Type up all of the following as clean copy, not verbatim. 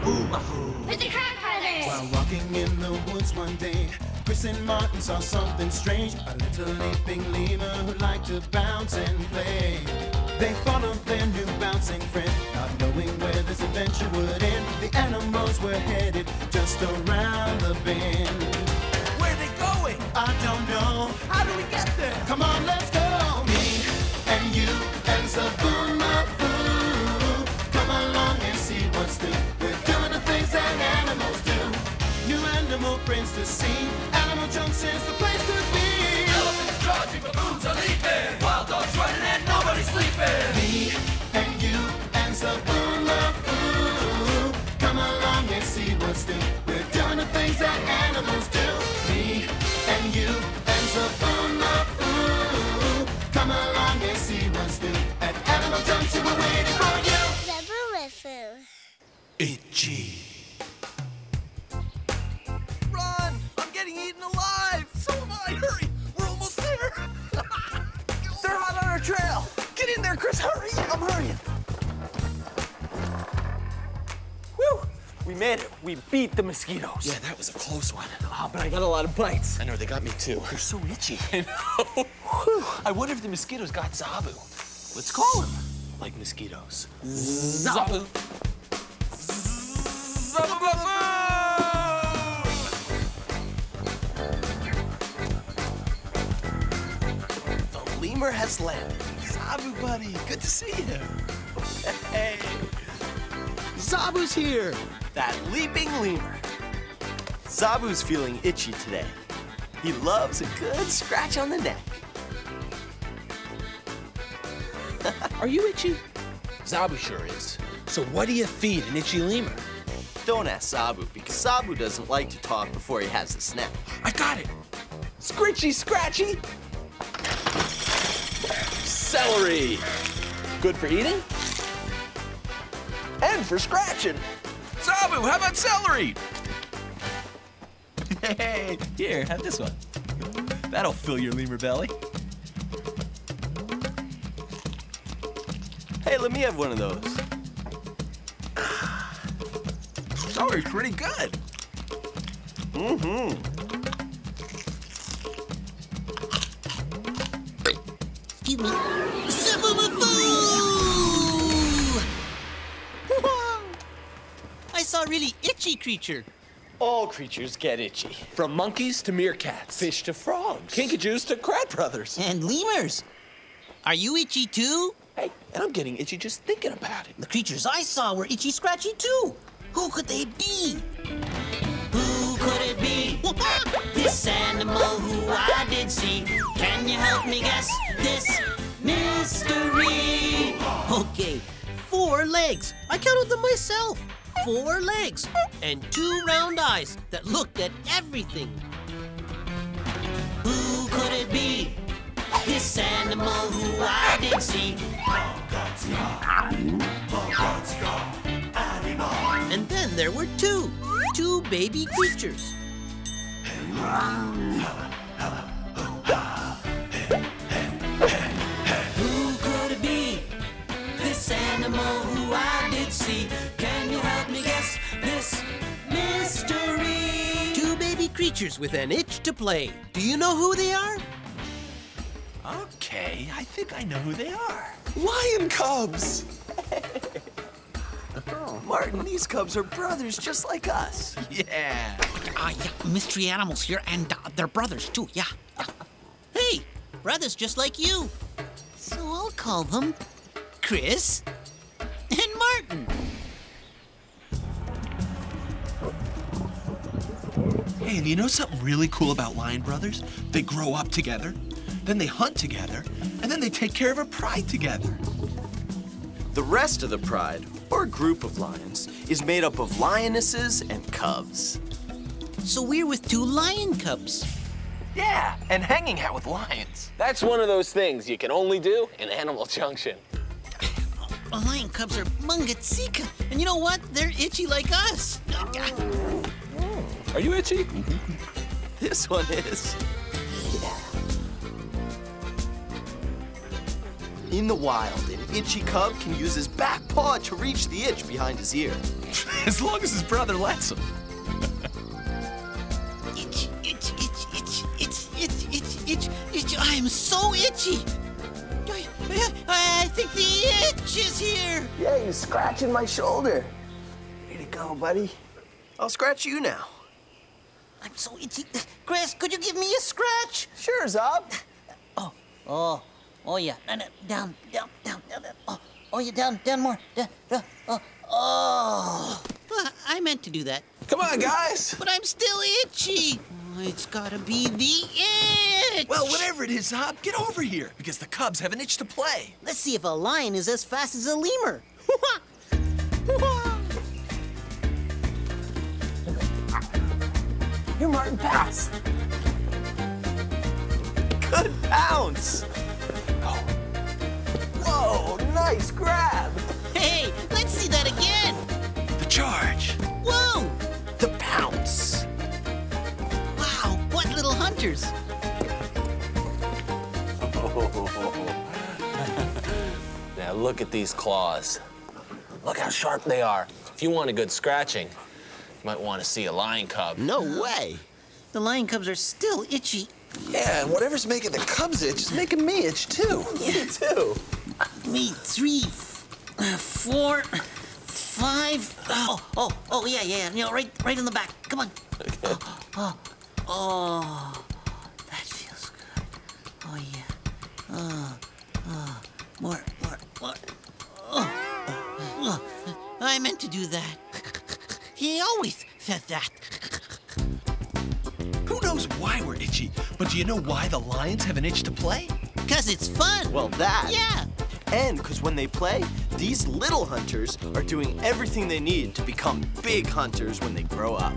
Zoboomafoo with the Kratt brothers. While walking in the woods one day, Chris and Martin saw something strange. A little leaping lemur who liked to bounce and play. They followed their new bouncing friend, not knowing where this adventure would end. The animals were headed just around the bend. Where are they going? I don't know. How do we get there? Come on, let's go. Me and you and Zoboomafoo, come along and see what's new. We're doing the things that animals do. New animal friends to see. Animal Junction's the place to be. Elephants, charging, baboons are leaping. Wild dogs running and nobody sleeping. Me and you and Zoboomafoo, come along and see what's new. We're doing the things that animals do. Me and you and Zoboomafoo, come along and see what's new. At Animal Junction we're waiting for you. Zoboomafoo. Itchy. Trail. Get in there, Chris. Hurry. I'm hurrying. Whew. We made it. We beat the mosquitoes. Yeah, that was a close one. Oh, but I got a lot of bites. I know. They got me, too. They're so itchy. I know. Whew. I wonder if the mosquitoes got Zoboo. Let's call him like mosquitoes. Zoboo. Zoboomafoo! Has landed. Zoboo, buddy, good to see you. Hey, Zoboo's here. That leaping lemur. Zoboo's feeling itchy today. He loves a good scratch on the neck. Are you itchy? Zoboo sure is. So what do you feed an itchy lemur? Don't ask Zoboo, because Zoboo doesn't like to talk before he has a snack. I got it. Scritchy, scratchy. Celery. Good for eating and for scratching. Zoboo, how about celery? Hey, here, have this one. That'll fill your lemur belly. Hey, let me have one of those. Celery's pretty good. Mm-hmm. Give me Zoboomafoo! Wow. I saw a really itchy creature. All creatures get itchy. From monkeys to meerkats. Fish to frogs. Kinkajous to Kratt brothers. And lemurs. Are you itchy too? Hey, and I'm getting itchy just thinking about it. The creatures I saw were itchy scratchy too. Who could they be? Who could it be? This animal who I did see. Can you help me guess this mystery? Okay, 4 legs. I counted them myself. 4 legs and 2 round eyes that looked at everything. Who could it be? This animal who I did see. And then there were two baby creatures. Who could it be? This animal who I did see. Can you help me guess this mystery? 2 baby creatures with an itch to play. Do you know who they are? Okay, I think I know who they are. Lion cubs! Martin, these cubs are brothers just like us. Yeah. Yeah, mystery animals here, and they're brothers, too, yeah. Hey, brothers just like you. So I'll call them Chris and Martin. Hey, do you know something really cool about lion brothers? They grow up together, then they hunt together, and then they take care of a pride together. The rest of the pride, or group of lions, is made up of lionesses and cubs. So we're with 2 lion cubs. Yeah, and hanging out with lions. That's one of those things you can only do in Animal Junction. Lion cubs are mungatsika, and you know what? They're itchy like us. Are you itchy? This one is. In the wild, an itchy cub can use his back paw to reach the itch behind his ear. As long as his brother lets him. Itch, itch, itch, itch, itch, itch, itch, itch, itch. I am so itchy. I think the itch is here. Yeah, you're scratching my shoulder. Way to go, buddy. I'll scratch you now. I'm so itchy. Chris, could you give me a scratch? Sure, Zob. Oh, oh. Oh, yeah. Down, down, down, down. Oh, oh yeah, down, down more. Down, down. Oh, oh. Well, I meant to do that. Come on, guys. But I'm still itchy. Oh, it's gotta be the itch. Well, whatever it is, Hop, get over here, because the cubs have an itch to play. Let's see if a lion is as fast as a lemur. You're Martin Pass. Good bounce. Whoa, nice grab! Hey, let's see that again! The charge! Whoa! The pounce! Wow, what little hunters! Now look at these claws. Look how sharp they are. If you want a good scratching, you might want to see a lion cub. No way! The lion cubs are still itchy. Yeah, and whatever's making the cubs itch is making me itch, too. Yeah. Me, too. Me, 3, 4, 5. Oh, oh, oh, yeah, yeah, yeah, right in the back. Come on. Okay. Oh, oh, oh, that feels good. Oh, yeah. Oh, oh, more, more, more. Oh, oh. I meant to do that. He always said that. Who knows why we're itchy, but do you know why the lions have an itch to play? Because it's fun. Well, that. Yeah. And because when they play, these little hunters are doing everything they need to become big hunters when they grow up.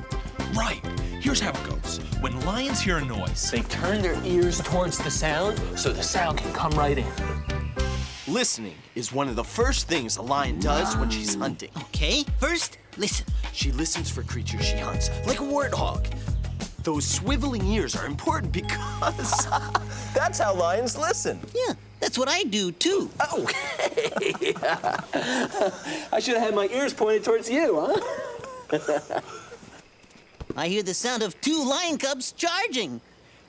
Right. Here's how it goes. When lions hear a noise, they turn their ears towards the sound so the sound can come right in. Listening is one of the first things a lion does when she's hunting. Okay. First, listen. She listens for creatures she hunts, like a warthog. Those swiveling ears are important because... That's how lions listen. Yeah, that's what I do, too. Oh, okay. I should have had my ears pointed towards you, huh? I hear the sound of 2 lion cubs charging.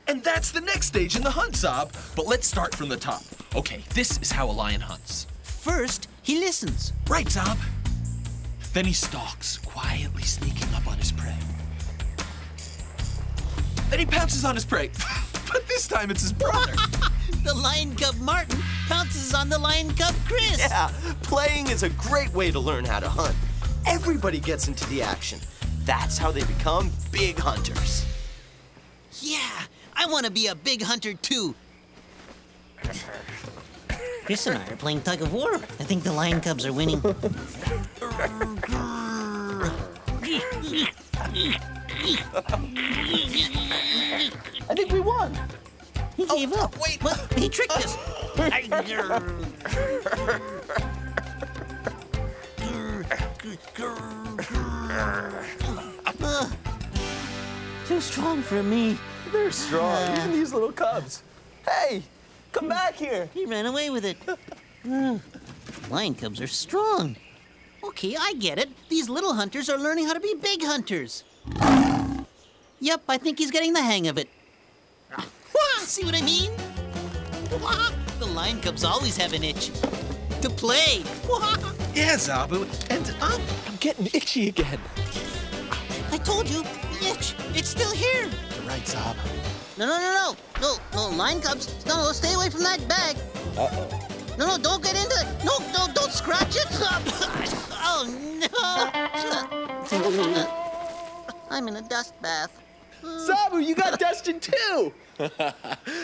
And that's the next stage in the hunt, Zob. But let's start from the top. Okay, this is how a lion hunts. First, he listens. Right, Zob. Then he stalks, quietly sneaking up on his prey. Then he pounces on his prey, but this time it's his brother. The lion cub Martin pounces on the lion cub Chris. Yeah, playing is a great way to learn how to hunt. Everybody gets into the action. That's how they become big hunters. Yeah, I want to be a big hunter too. Chris and I are playing tug of war. I think the lion cubs are winning. I think we won. He gave up. Wait, well, he tricked us. Too strong for me. They're strong, even these little cubs. Hey, come back here. He ran away with it. Lion cubs are strong. Okay, I get it. These little hunters are learning how to be big hunters. Yep, I think he's getting the hang of it. See what I mean? The lion cubs always have an itch to play. Yeah, Zobu, and I'm getting itchy again. I told you, the itch, it's still here. You're right, Zob. No, lion cubs, no, stay away from that bag. Uh-oh. No, don't get into it. No, don't scratch it. Oh, no. I'm in a dust bath. Zobu, you got dusted too.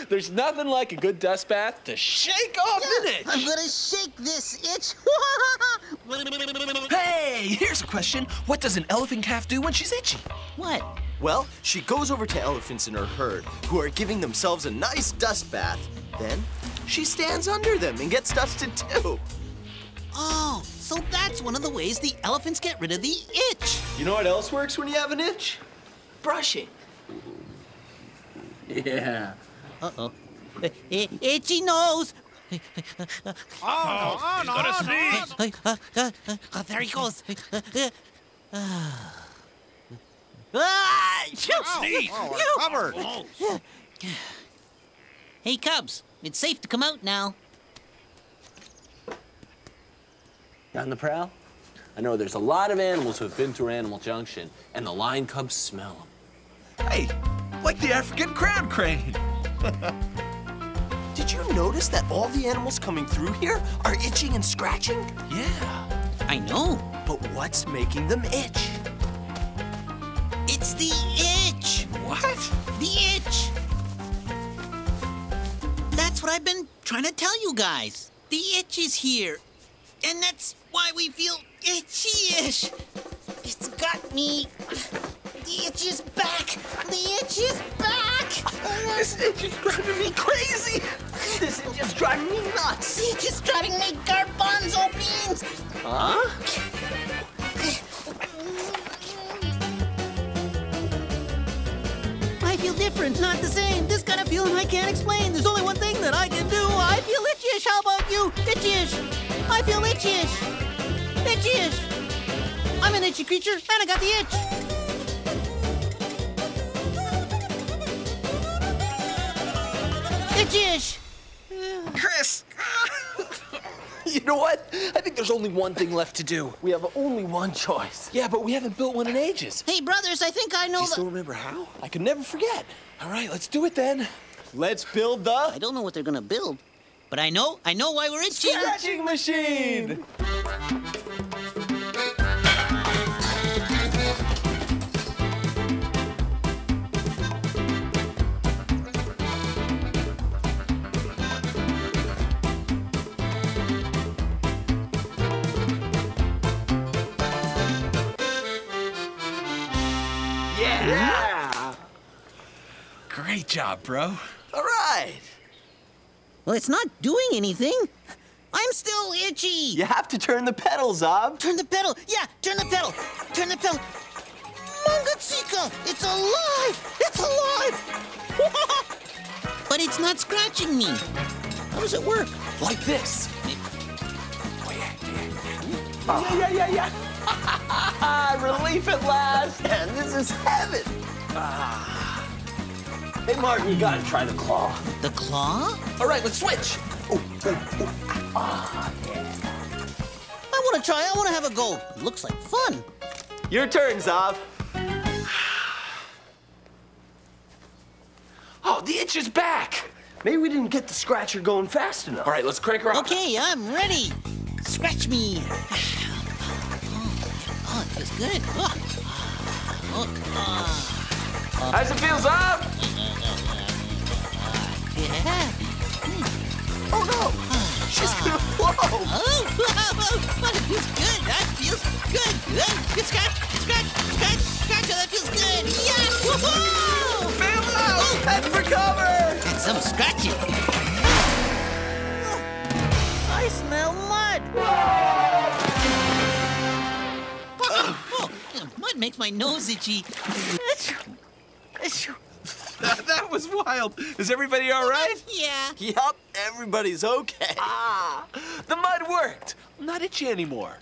There's nothing like a good dust bath to shake off an itch. I'm gonna shake this itch. Hey, here's a question. What does an elephant calf do when she's itchy? What? Well, she goes over to elephants in her herd who are giving themselves a nice dust bath. Then she stands under them and gets dusted too. Oh, so that's one of the ways the elephants get rid of the itch. You know what else works when you have an itch? Brushing. Yeah. Uh-oh. Itchy nose. Oh, there he goes. Hey, Cubs, it's safe to come out now. On the prowl? I know there's a lot of animals who have been through Animal Junction, and the lion cubs smell them. Hey, like the African crowned crane. Did you notice that all the animals coming through here are itching and scratching? Yeah, I know. But what's making them itch? It's the itch! What? The itch! That's what I've been trying to tell you guys. The itch is here. And that's why we feel itchy-ish. It's got me. The itch is back. The itch is back. This itch is driving me crazy. This itch is driving me nuts. The itch is driving me garbanzo beans. I feel different, not the same. This kind of feeling I can't explain. There's only one thing that I can do. I feel itchy-ish. How about you? Itchy-ish. I feel itchy-ish. Itchy-ish. I'm an itchy creature, and I got the itch. Itchy-ish. Chris! You know what? I think there's only one thing left to do. We have only one choice. Yeah, but we haven't built one in ages. Hey, brothers, I think I know the... Do you still remember how? I could never forget. All right, let's do it then. Let's build the... I don't know what they're gonna build, but I know why we're itchy. Scratching machine! Great job, bro. All right. Well, it's not doing anything. I'm still itchy. You have to turn the pedal, Zob. Turn the pedal. Yeah, turn the pedal. Turn the pedal. Mangatsika, it's alive. It's alive. But it's not scratching me. How does it work? Like this. Oh, yeah. Relief at last. And this is heaven. Hey, Mark, we gotta try the claw. The claw? All right, let's switch. Yeah. I wanna try, I wanna have a go. It looks like fun. Your turn, Zob. Oh, the itch is back. Maybe we didn't get the scratcher going fast enough. All right, let's crank her up. Okay, I'm ready. Scratch me. Oh, it feels good. How's it feel, Zob? Yeah. Oh no! She's gonna blow! Oh, it feels good! That feels good! Scratch! That feels good! Yes! Woohoo! Bimbo! Head for cover! And some scratching. I smell mud! Oh, mud makes my nose itchy. That was wild. Is everybody all right? Yeah. Yup, everybody's okay. Ah, the mud worked. I'm not itchy anymore.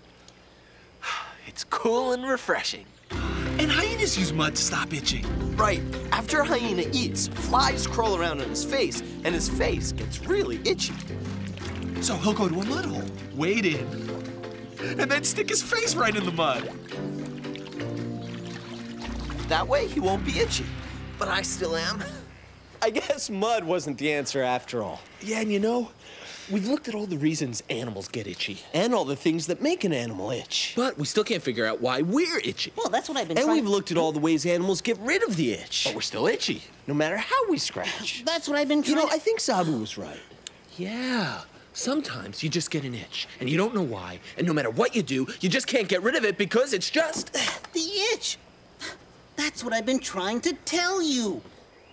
It's cool and refreshing. And hyenas use mud to stop itching. Right. After a hyena eats, flies crawl around on his face, and his face gets really itchy. So he'll go to a mud hole, wade in, and then stick his face right in the mud. That way, he won't be itchy. But I still am. I guess mud wasn't the answer after all. Yeah, and you know, we've looked at all the reasons animals get itchy and all the things that make an animal itch. But we still can't figure out why we're itchy. Well, that's what I've been trying. And we've looked at all the ways animals get rid of the itch. But we're still itchy, no matter how we scratch. That's what I've been trying. You know, I think Zoboo was right. Yeah. Sometimes you just get an itch, and you don't know why, and no matter what you do, you just can't get rid of it because it's just... the itch. That's what I've been trying to tell you.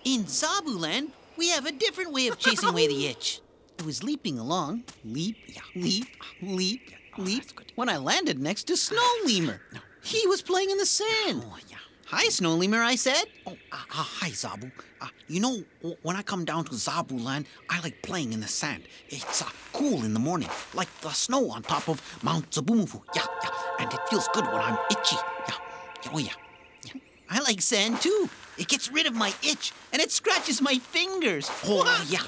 In Zoboo Land, we have a different way of chasing away the itch. I was leaping along, leap, when I landed next to Snow Lemur. He was playing in the sand. Hi, Snow Lemur, I said. Oh, hi, Zoboo. You know, when I come down to Zoboo Land, I like playing in the sand. It's cool in the morning, like the snow on top of Mount Zoboomafoo. Yeah. And it feels good when I'm itchy. Yeah. I like sand, too. It gets rid of my itch, and it scratches my fingers. Oh, yeah,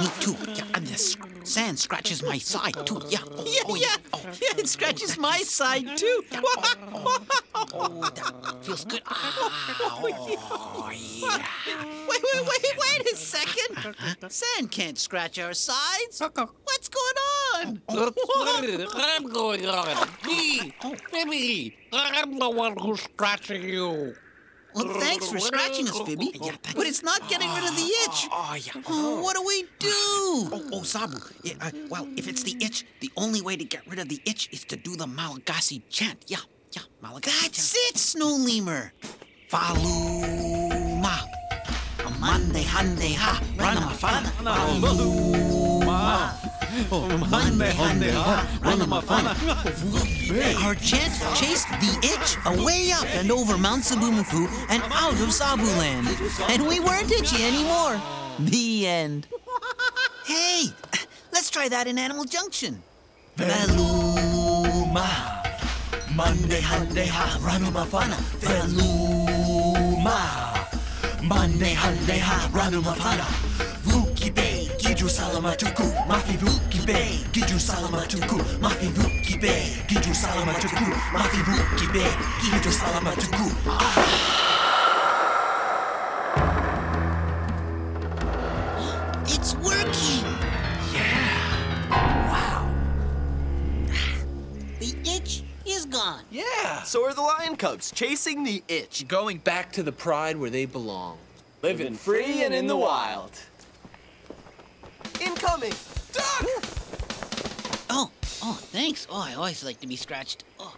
me too. Yeah, and the sand scratches my side, too. Yeah, it scratches my side, too. That feels good. Oh, yeah. Wait a second. Sand can't scratch our sides. What's going on? I'm going on. Me. I'm the one who's scratching you. Well, thanks for scratching us, Phoebe. Yeah, but it's not getting rid of the itch. Oh, what do we do? Oh, Zoboo. Yeah, well, if it's the itch, the only way to get rid of the itch is to do the Malagasy chant. Yeah, Malagasy chant. That's it, Snow Lemur. Faluma. Monday, Hunday, ha. Ranama, fana. Faluma. Monday, Hunday, ha. Ranama, fana. Our chant chased the itch away up and over Mount Zoboomafoo and out of Zoboo Land. And we weren't itchy anymore. The end. Hey, let's try that in Animal Junction. Faluma. Monday, Hunday, ha. Ranama, fana. Faluma. Monday, Hunday, ha, Ranumafana. Vuki Bay, Giju Salamatuku, Mafi Vuki Bay, Giju Salamatuku, Mafi Vuki Bay, Giju Salamatuku, Mafi Vuki Bay, Giju Salamatuku. It's working! Yeah! Wow! The itch is gone. Yeah! So are the lion cubs, chasing the itch, going back to the pride where they belong. Living free and in the wild. Incoming! Duck! Oh, thanks. Oh, I always like to be scratched. Oh,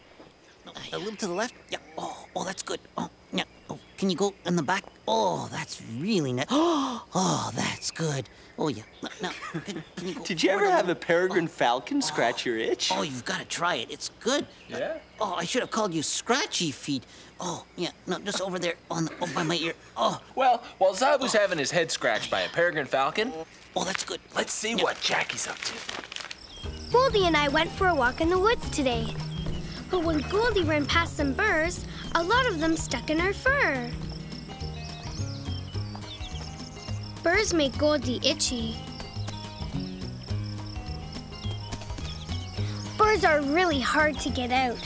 a little to the left. Yeah. Oh, that's good. Oh, yeah. Oh, can you go in the back? Oh, that's really nice. Oh, that's good. Oh, yeah. Now, can you go? Did you ever have a peregrine falcon scratch your itch? Oh, you've got to try it. It's good. Yeah? Oh, I should have called you Scratchy Feet. Oh, yeah. No, just over there on the, by my ear. Oh. Well, while Zoboo's having his head scratched by a peregrine falcon. Oh, that's good. Let's see what Jackie's up to. Goldie and I went for a walk in the woods today. But when Goldie ran past some burrs, a lot of them stuck in her fur. Burrs make Goldie itchy. Burrs are really hard to get out.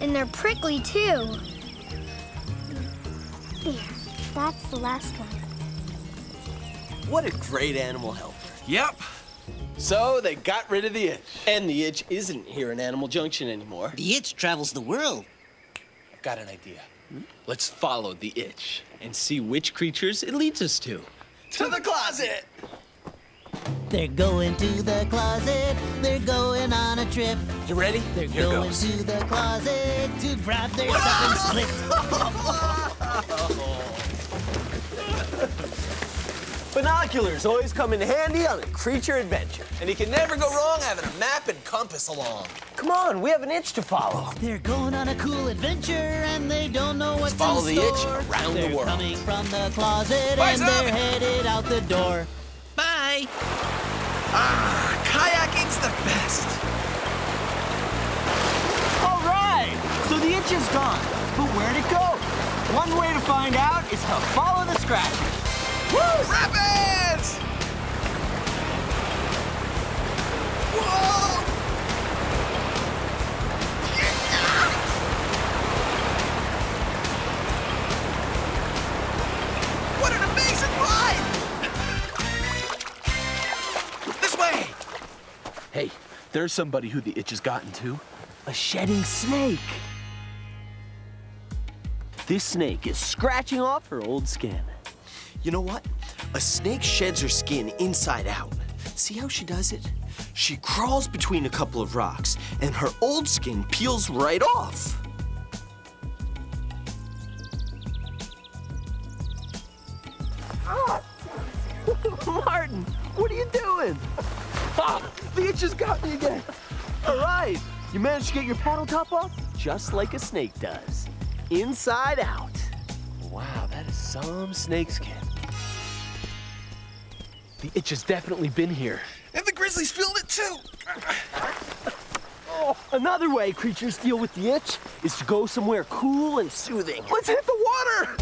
And they're prickly, too. There, that's the last one. What a great animal helper. Yep. So they got rid of the itch. And the itch isn't here in Animal Junction anymore. The itch travels the world. I've got an idea. Let's follow the itch and see which creatures it leads us to. To the closet! They're going to the closet. They're going on a trip. You ready? They're going to the closet to grab their stuff and split. Binoculars always come in handy on a creature adventure. And you can never go wrong having a map and compass along. Come on, we have an itch to follow. They're going on a cool adventure and they don't know what's in store. Follow the itch around the world. They're coming from the closet and they're headed out the door. Bye. Ah, kayaking's the best. All right, so the itch is gone, but where'd it go? One way to find out is to follow the scratches. Woo! Rapids! Whoa! What an amazing ride! This way! Hey, there's somebody who the itch has gotten to. A shedding snake. This snake is scratching off her old skin. You know what? A snake sheds her skin inside out. See how she does it? She crawls between a couple of rocks, and her old skin peels right off. Ah. Martin, what are you doing? Ah, the itch has got me again. All right, you managed to get your paddle top off? Just like a snake does. inside out. Wow, that is some snakeskin. The itch has definitely been here. And the grizzlies feel it too. Oh, another way creatures deal with the itch is to go somewhere cool and soothing. Let's hit the water.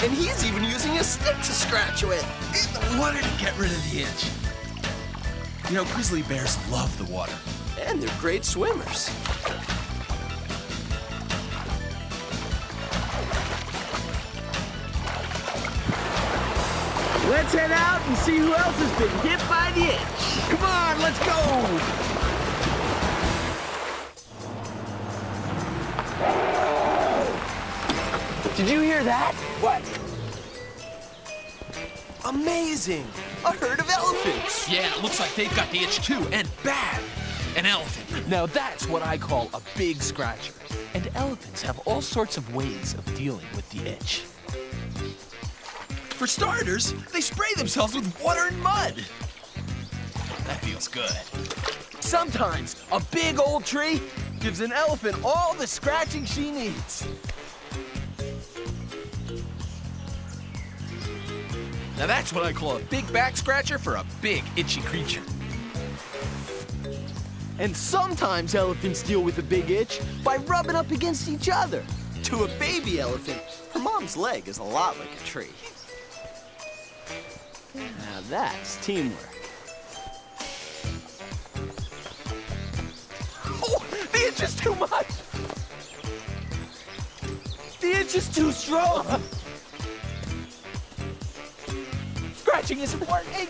And he's even using a stick to scratch with. In the water to get rid of the itch. You know, grizzly bears love the water. And they're great swimmers. Let's head out and see who else has been hit by the itch. Come on, let's go. Did you hear that? What? Amazing! A herd of elephants! Yeah, it looks like they've got the itch too, and bad! An elephant. Now that's what I call a big scratcher. And elephants have all sorts of ways of dealing with the itch. For starters, they spray themselves with water and mud. That feels good. Sometimes a big old tree gives an elephant all the scratching she needs. Now that's what I call a big back scratcher for a big itchy creature. And sometimes elephants deal with a big itch by rubbing up against each other. To a baby elephant, her mom's leg is a lot like a tree. Now that's teamwork. Oh, the itch is too much! The itch is too strong! Scratching isn't working.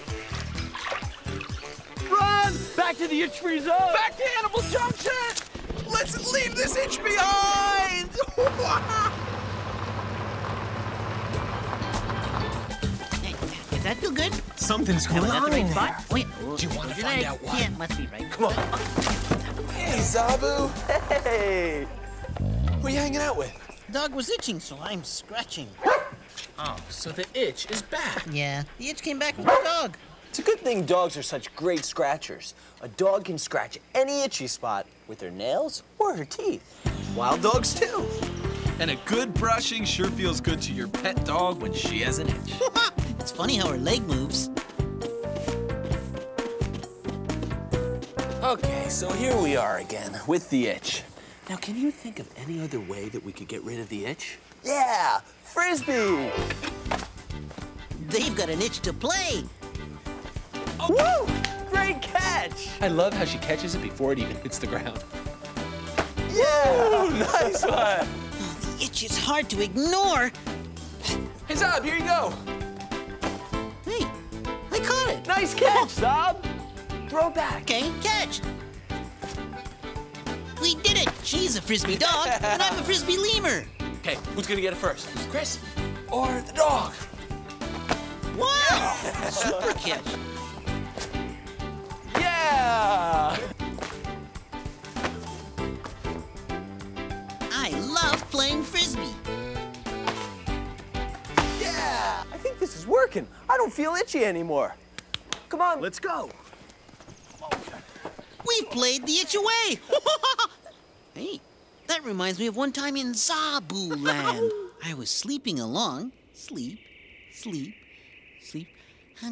Run! Back to the itch-free zone! Back to Animal Junction! Let's leave this itch behind! Is that too good? Something's going on in there. Do you want to find out why? Yeah, it must be right. Come on. Hey, Zoboo. Hey. Who are you hanging out with? Dog was itching, so I'm scratching. Oh, so the itch is back. Yeah, the itch came back with the dog. It's a good thing dogs are such great scratchers. A dog can scratch any itchy spot with her nails or her teeth. Wild dogs, too. And a good brushing sure feels good to your pet dog when she has an itch. It's funny how her leg moves. OK, so here we are again with the itch. Now, can you think of any other way that we could get rid of the itch? Yeah, Frisbee! They've got an itch to play. Oh. Woo! Great catch! I love how she catches it before it even hits the ground. Yeah! Woo, nice one! Oh, the itch is hard to ignore. Hey, Zob, here you go. Hey, I caught it. Nice catch, Zob. Throw back. OK, catch. We did it. She's a Frisbee dog, and I'm a Frisbee lemur. Okay, who's gonna get it first? Chris or the dog? Wow! Super catch! Yeah! I love playing Frisbee. Yeah! I think this is working. I don't feel itchy anymore. Come on, let's go. We played the itch away. Hey. That reminds me of one time in Zoboo Land. I was sleeping along. Sleep, sleep, sleep. Oh,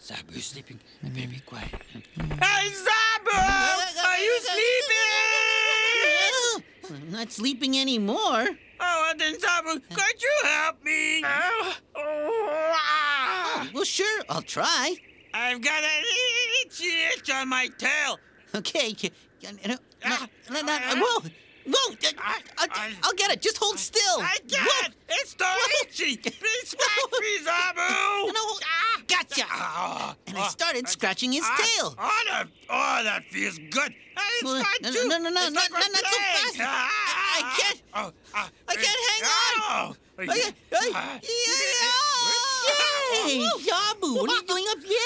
Zoboo, you're sleeping. Better be quiet. Hey, Zoboo! Are you sleeping? I'm not sleeping anymore. Oh, then Zoboo, could you help me? Oh, well, sure, I'll try. I've got an itchy itch on my tail. Okay. Whoa! Whoa! I'll get it. Just hold still. I got it. It's so itchy. Please scratch me, Zoboo. No, gotcha. And I started scratching his tail. Oh, that feels good. It's fine too. Not so fast. I can't. I can't hang on. Hey, Zoboo, what are you doing up here?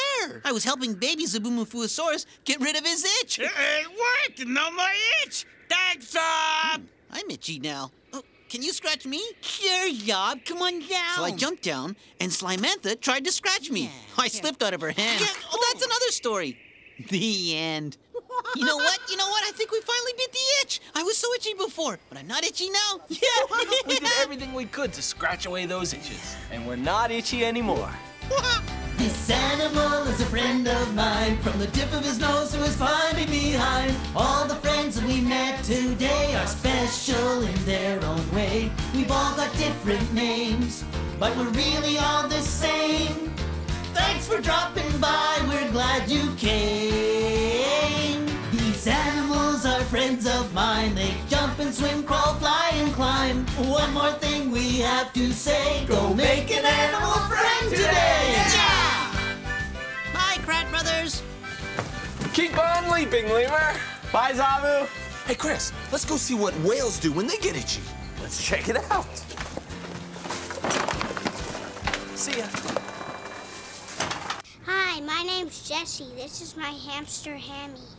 I was helping baby Zoboomafoosaurus get rid of his itch. It worked! No more itch! Thanks, Zob! I'm itchy now. Oh, Can you scratch me? Sure, Yob. Come on down. So I jumped down, and Slimantha tried to scratch me. I slipped out of her hand. Yeah, oh, that's another story. The end. You know what? You know what? I think we finally beat the itch. I was so itchy before, but I'm not itchy now. Yeah. We did everything we could to scratch away those itches, and we're not itchy anymore. This animal is a friend of mine, from the tip of his nose to his finding behind. All the friends that we met today are special in their own way. We've all got different names, but we're really all the same. Thanks for dropping by, we're glad you came. These animals are friends of mine. They jump and swim, crawl, fly and climb. One more thing we have to say: go make an animal friend today. Yeah! Kratt brothers. Keep on leaping, lemur. Bye, Zobu. Hey, Chris, let's go see what whales do when they get itchy. Let's check it out. See ya. Hi, my name's Jessie. This is my hamster, Hammy.